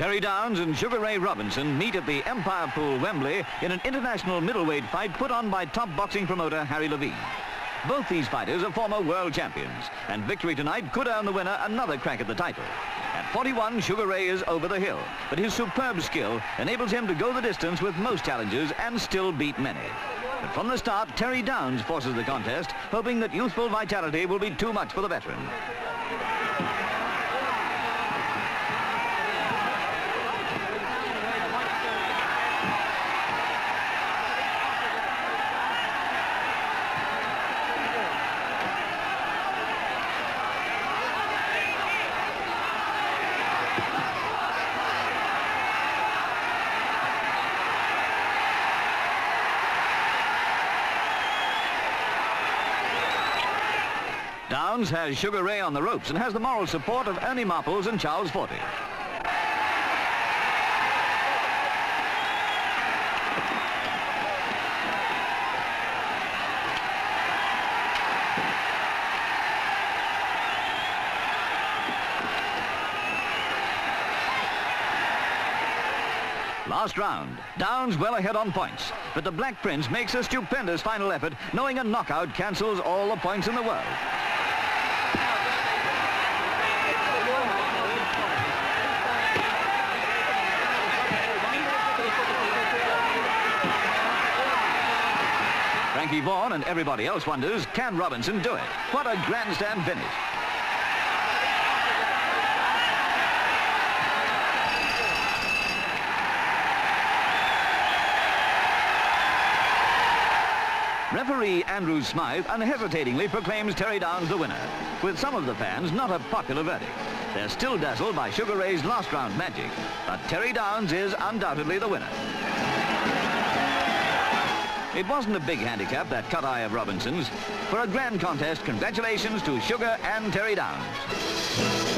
Terry Downes and Sugar Ray Robinson meet at the Empire Pool Wembley in an international middleweight fight put on by top boxing promoter Harry Levine. Both these fighters are former world champions, and victory tonight could earn the winner another crack at the title. At 41, Sugar Ray is over the hill, but his superb skill enables him to go the distance with most challenges and still beat many. But from the start, Terry Downes forces the contest, hoping that youthful vitality will be too much for the veteran. Downes has Sugar Ray on the ropes and has the moral support of Ernie Marples and Charles Forte. Last round, Downes well ahead on points, but the Black Prince makes a stupendous final effort, knowing a knockout cancels all the points in the world. Frankie Vaughan and everybody else wonders, can Robinson do it? What a grandstand finish. Referee Andrew Smythe unhesitatingly proclaims Terry Downes the winner, with some of the fans not a popular verdict. They're still dazzled by Sugar Ray's last round magic, but Terry Downes is undoubtedly the winner. It wasn't a big handicap, that cut-eye of Robinson's. For a grand contest, congratulations to Sugar and Terry Downes.